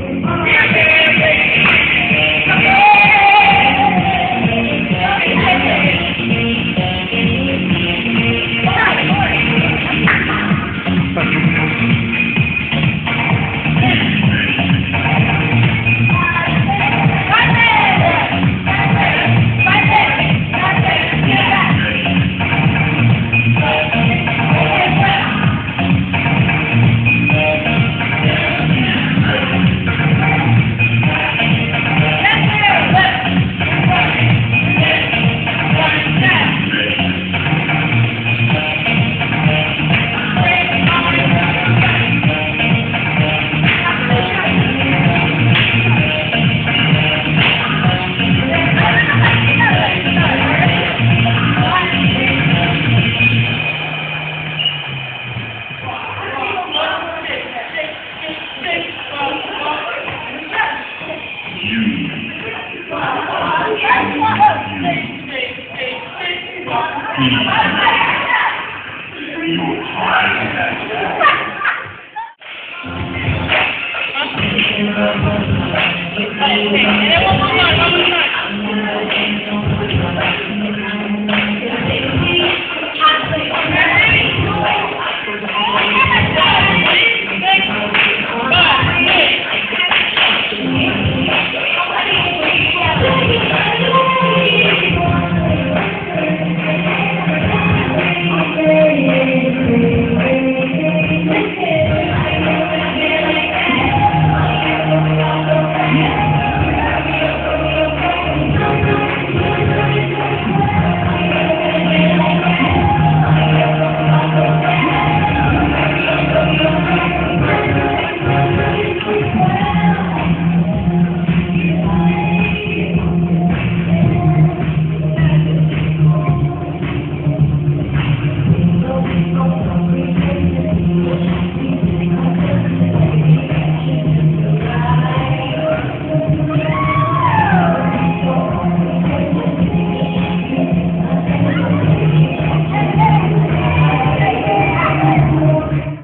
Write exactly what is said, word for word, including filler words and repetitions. And it will come on, come on.